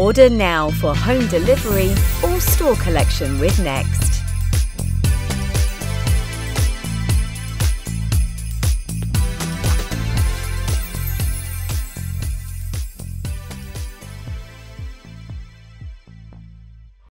Order now for home delivery or store collection with Next.